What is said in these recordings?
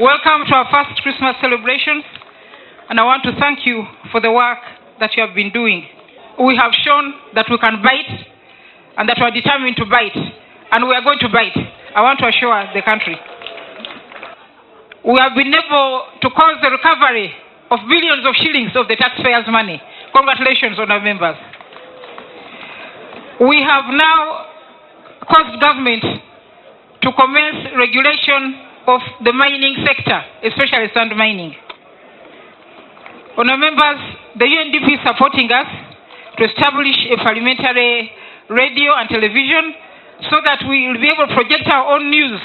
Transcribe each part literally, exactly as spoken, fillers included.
Welcome to our first Christmas celebration, and I want to thank you for the work that you have been doing. We have shown that we can bite, and that we are determined to bite, and we are going to bite. I want to assure the country. We have been able to cause the recovery of billions of shillings of the taxpayers' money. Congratulations on our members. We have now caused government to commence regulation of the mining sector, especially sand mining. On our members, the U N D P is supporting us to establish a parliamentary radio and television so that we will be able to project our own news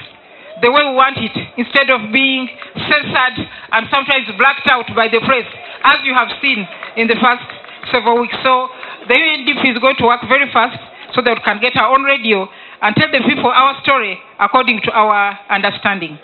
the way we want it, instead of being censored and sometimes blacked out by the press, as you have seen in the past several weeks. So the U N D P is going to work very fast so that we can get our own radio and tell the people our story according to our understanding.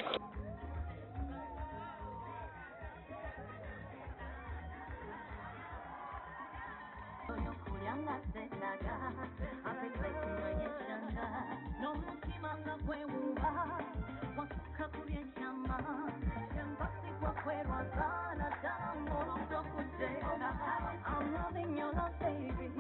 I'm loving your love, baby.